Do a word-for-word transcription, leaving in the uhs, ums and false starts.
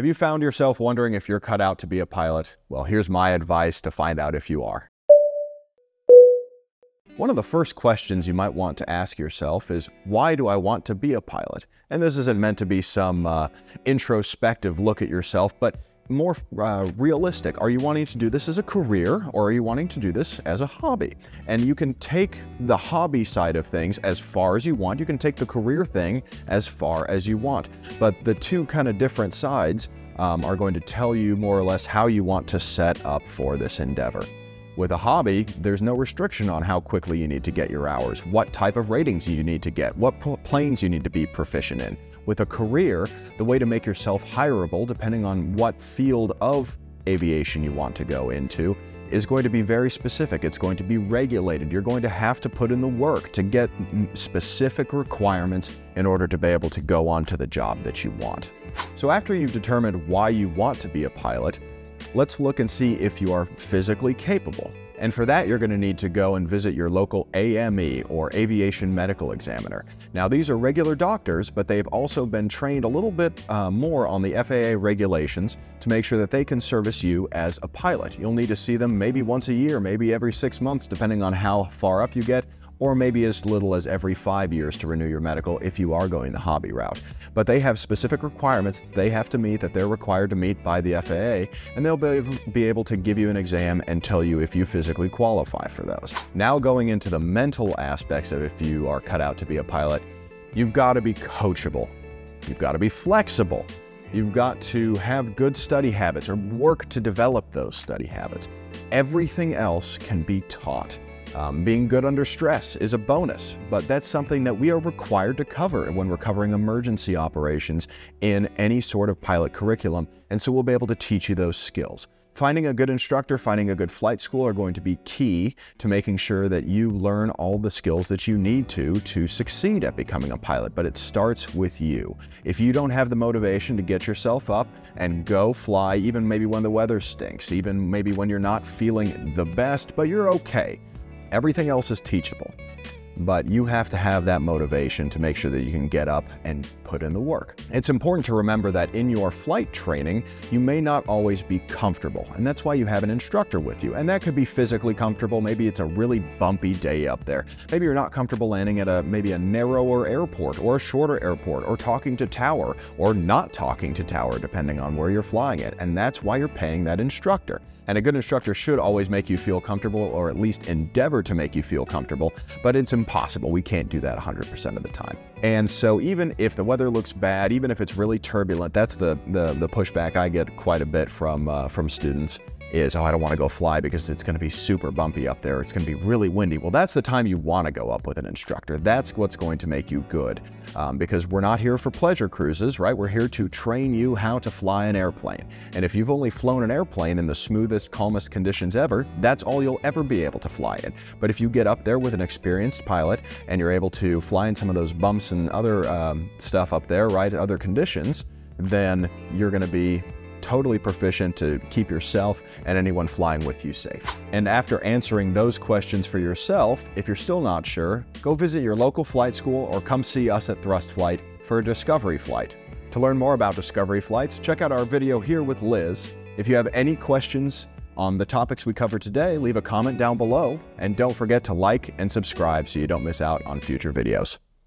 Have you found yourself wondering if you're cut out to be a pilot? Well, here's my advice to find out if you are. One of the first questions you might want to ask yourself is, why do I want to be a pilot? And this isn't meant to be some uh, introspective look at yourself, but more uh, realistic. Are you wanting to do this as a career, or are you wanting to do this as a hobby? And you can take the hobby side of things as far as you want. You can take the career thing as far as you want. But the two kind of different sides um, are going to tell you more or less how you want to set up for this endeavor. With a hobby, there's no restriction on how quickly you need to get your hours, what type of ratings you need to get, what planes you need to be proficient in. With a career, the way to make yourself hireable, depending on what field of aviation you want to go into, is going to be very specific. It's going to be regulated. You're going to have to put in the work to get specific requirements in order to be able to go on to the job that you want. So after you've determined why you want to be a pilot, let's look and see if you are physically capable. And for that, you're going to need to go and visit your local A M E, or Aviation Medical Examiner. Now, these are regular doctors, but they've also been trained a little bit uh, more on the F A A regulations to make sure that they can service you as a pilot. You'll need to see them maybe once a year, maybe every six months, depending on how far up you get, or maybe as little as every five years to renew your medical if you are going the hobby route. But they have specific requirements they have to meet, that they're required to meet by the F A A, and they'll be able to give you an exam and tell you if you physically qualify for those. Now, going into the mental aspects of if you are cut out to be a pilot, you've got to be coachable. You've got to be flexible. You've got to have good study habits, or work to develop those study habits. Everything else can be taught. Um, being good under stress is a bonus, but that's something that we are required to cover when we're covering emergency operations in any sort of pilot curriculum, and so we'll be able to teach you those skills. Finding a good instructor, finding a good flight school are going to be key to making sure that you learn all the skills that you need to to succeed at becoming a pilot, but it starts with you. If you don't have the motivation to get yourself up and go fly, even maybe when the weather stinks, even maybe when you're not feeling the best, but you're okay. Everything else is teachable, but you have to have that motivation to make sure that you can get up and put in the work. It's important to remember that in your flight training, you may not always be comfortable, and that's why you have an instructor with you. And that could be physically comfortable. Maybe it's a really bumpy day up there. Maybe you're not comfortable landing at a maybe a narrower airport, or a shorter airport, or talking to tower, or not talking to tower, depending on where you're flying it. And that's why you're paying that instructor. And a good instructor should always make you feel comfortable, or at least endeavor to make you feel comfortable, but it's impossible. We can't do that one hundred percent of the time. And so even if the weather looks bad, even if it's really turbulent, that's the, the, the pushback I get quite a bit from, uh, from students is, oh, I don't want to go fly because it's going to be super bumpy up there. It's going to be really windy. Well, that's the time you want to go up with an instructor. That's what's going to make you good, um, because we're not here for pleasure cruises, right? We're here to train you how to fly an airplane. And if you've only flown an airplane in the smoothest, calmest conditions ever, that's all you'll ever be able to fly in. But if you get up there with an experienced pilot and you're able to fly in some of those bumps and other um, stuff up there, right? Other conditions, then you're going to be totally proficient to keep yourself and anyone flying with you safe. And after answering those questions for yourself, if you're still not sure, go visit your local flight school or come see us at Thrust Flight for a discovery flight. To learn more about discovery flights, check out our video here with Liz. If you have any questions on the topics we covered today, leave a comment down below, and don't forget to like and subscribe so you don't miss out on future videos.